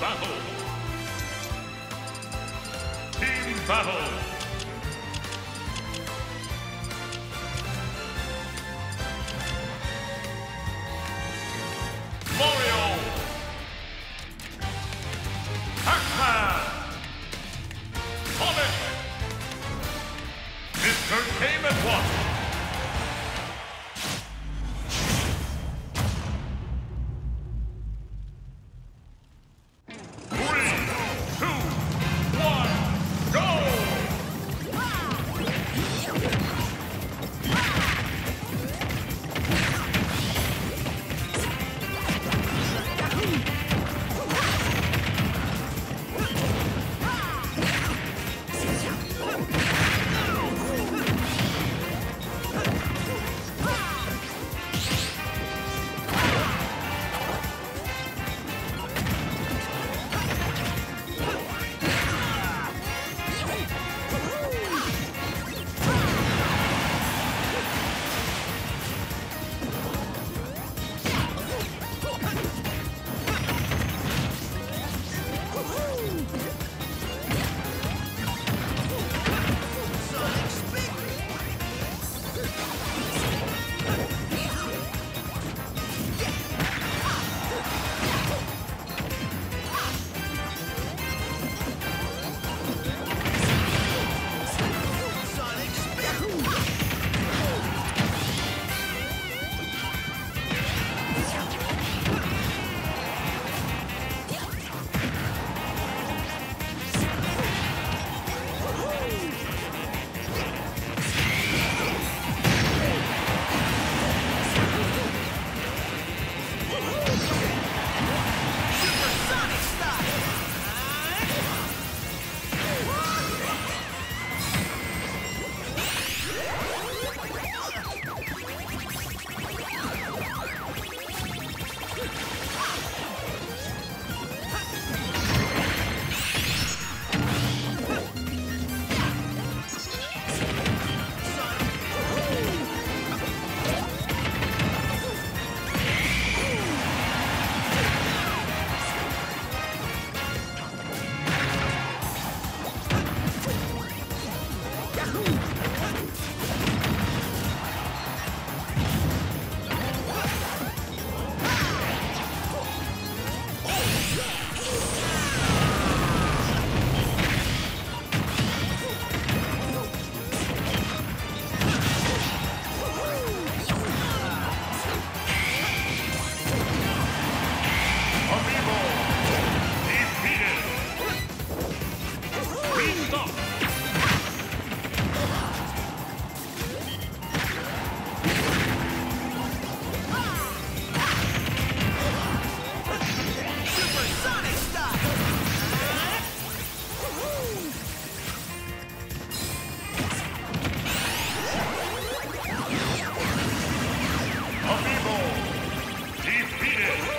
Battle. Team Battle. Mario. Pac-Man. Sonic. Mr. Game & Watch. Defeated!